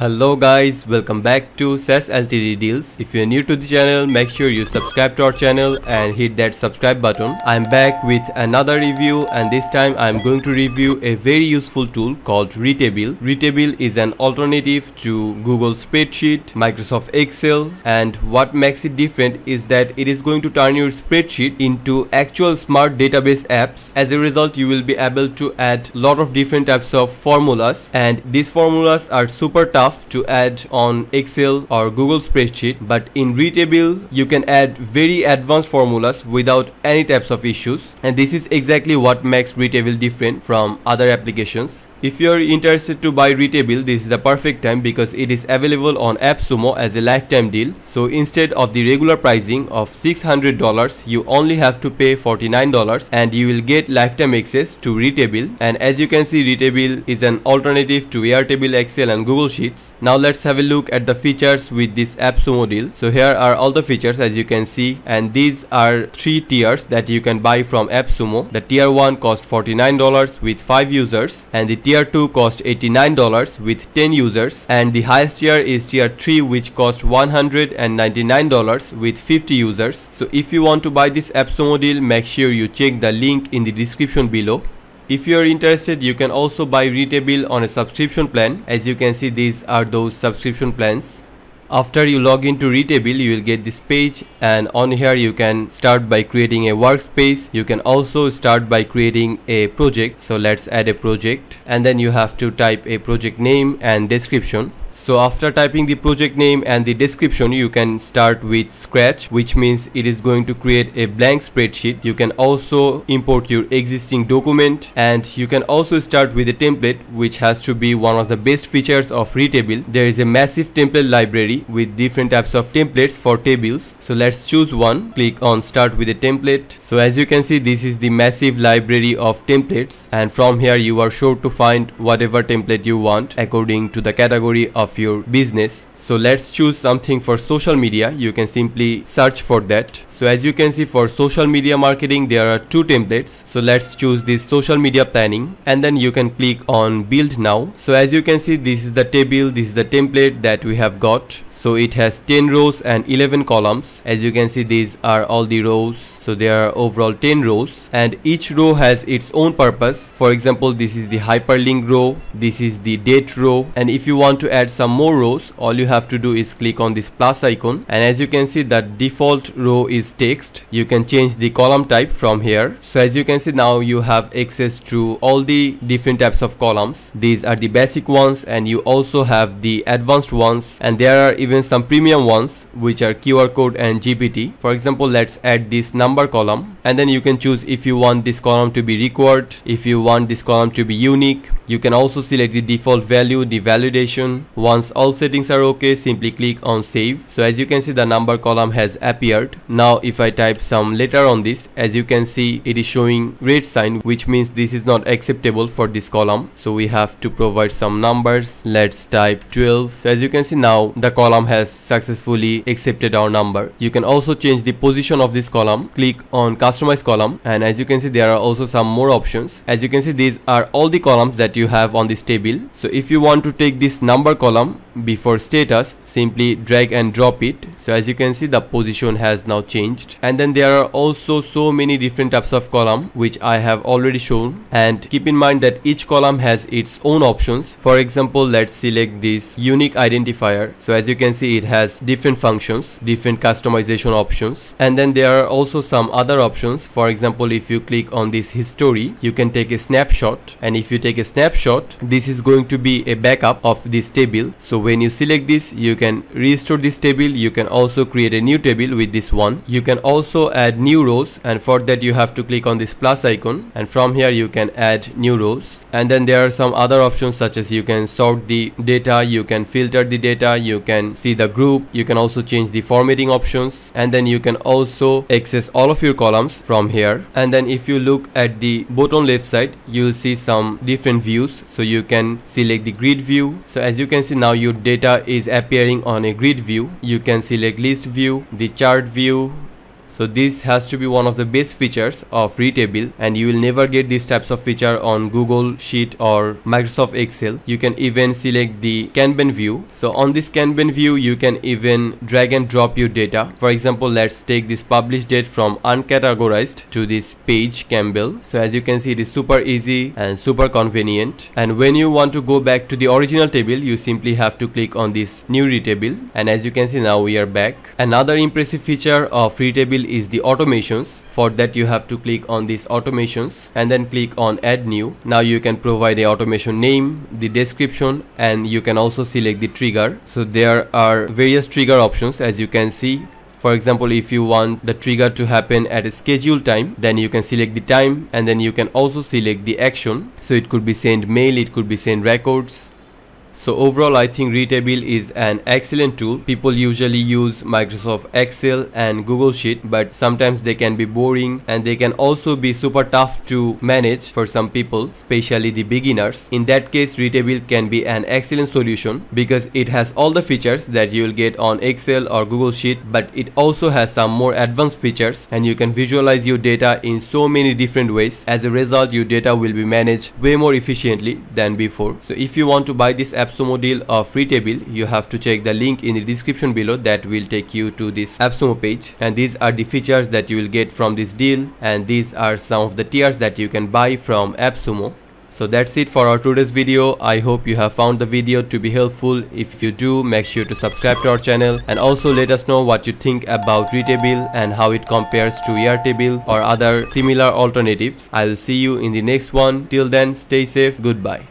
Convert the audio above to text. Hello guys, welcome back to SaaS LTD Deals. If you're new to the channel, make sure you subscribe to our channel and hit that subscribe button. I'm back with another review, and this time I'm going to review a very useful tool called Retable. Retable is an alternative to Google Spreadsheet, Microsoft Excel, and what makes it different is that it is going to turn your spreadsheet into actual smart database apps. As a result, you will be able to add a lot of different types of formulas, and these formulas are super tough to add on Excel or Google spreadsheet, but in Retable you can add very advanced formulas without any types of issues, and this is exactly what makes Retable different from other applications. If you are interested to buy Retable, this is the perfect time because it is available on AppSumo as a lifetime deal. So instead of the regular pricing of $600, you only have to pay $49 and you will get lifetime access to Retable. And as you can see, Retable is an alternative to Airtable, Excel and Google Sheets. Now let's have a look at the features with this AppSumo deal. So here are all the features as you can see, and these are 3 tiers that you can buy from AppSumo. The tier 1 costs $49 with 5 users, and the tier 2 costs $89 with 10 users, and the highest tier is tier 3, which costs $199 with 50 users. So if you want to buy this AppSumo deal, make sure you check the link in the description below. If you are interested, you can also buy Retable on a subscription plan. As you can see, these are those subscription plans. After you log into Retable, you will get this page, and on here you can start by creating a workspace. You can also start by creating a project. So let's add a project, and then you have to type a project name and description. So after typing the project name and the description, you can start with scratch, which means it is going to create a blank spreadsheet. You can also import your existing document, and you can also start with a template, which has to be one of the best features of Retable. There is a massive template library with different types of templates for tables. So let's choose one, click on start with a template. So as you can see, this is the massive library of templates, and from here you are sure to find whatever template you want according to the category of your business. So let's choose something for social media. You can simply search for that. So as you can see, for social media marketing there are 2 templates. So let's choose this social media planning, and then you can click on build now. So as you can see, this is the table, this is the template that we have got. So it has 10 rows and 11 columns. As you can see, these are all the rows. So there are overall 10 rows, and each row has its own purpose. For example, this is the hyperlink row, this is the date row, and if you want to add some more rows, all you have to do is click on this plus icon, and as you can see, the default row is text. You can change the column type from here. So as you can see, now you have access to all the different types of columns. These are the basic ones, and you also have the advanced ones, and there are even some premium ones, which are QR code and GPT. For example, let's add this number column, and then you can choose if you want this column to be required, if you want this column to be unique. You can also select the default value, the validation. Once all settings are okay, simply click on save. So as you can see, the number column has appeared. Now if I type some letter on this, as you can see, it is showing red sign, which means this is not acceptable for this column. So we have to provide some numbers. Let's type 12. So as you can see, now the column has successfully accepted our number. You can also change the position of this column. Click on customize column, and as you can see, there are also some more options. As you can see, these are all the columns that you have on this table. So if you want to take this number column before status, simply drag and drop it. So as you can see, the position has now changed, and then there are also so many different types of column, which I have already shown. And keep in mind that each column has its own options. For example, let's select this unique identifier. So as you can see, it has different functions, different customization options, and then there are also some other options. For example, if you click on this history, you can take a snapshot, and if you take a snapshot, this is going to be a backup of this table. So when you select this, you can restore this table. You can also create a new table with this one. You can also add new rows, and for that you have to click on this plus icon, and from here you can add new rows. And then there are some other options, such as you can sort the data, you can filter the data, you can see the group, you can also change the formatting options, and then you can also access all of your columns from here. And then if you look at the bottom left side, you'll see some different views. So you can select the grid view. So as you can see, now your data is appearing on a grid view. You can select list view, the chart view. So this has to be one of the best features of Retable, and you will never get these types of feature on Google Sheet or Microsoft Excel. You can even select the Kanban view. So on this Kanban view, you can even drag and drop your data. For example, let's take this published date from uncategorized to this page Campbell. So as you can see, it is super easy and super convenient. And when you want to go back to the original table, you simply have to click on this new Retable, and as you can see, now we are back. Another impressive feature of Retable is the automations. For that, you have to click on these automations and then click on add new. Now you can provide a automation name, the description, and you can also select the trigger. So there are various trigger options, as you can see. For example, if you want the trigger to happen at a scheduled time, then you can select the time, and then you can also select the action. So it could be send mail, it could be send records. So overall, I think Retable is an excellent tool. People usually use Microsoft Excel and Google Sheet, but sometimes they can be boring, and they can also be super tough to manage for some people, especially the beginners. In that case, Retable can be an excellent solution because it has all the features that you will get on Excel or Google Sheet, but it also has some more advanced features, and you can visualize your data in so many different ways. As a result, your data will be managed way more efficiently than before. So if you want to buy this AppSumo deal of Retable, you have to check the link in the description below that will take you to this AppSumo page. And these are the features that you will get from this deal, and these are some of the tiers that you can buy from AppSumo. So that's it for our today's video. I hope you have found the video to be helpful. If you do, make sure to subscribe to our channel, and also let us know what you think about Retable and how it compares to Airtable or other similar alternatives. I will see you in the next one. Till then, stay safe. Goodbye.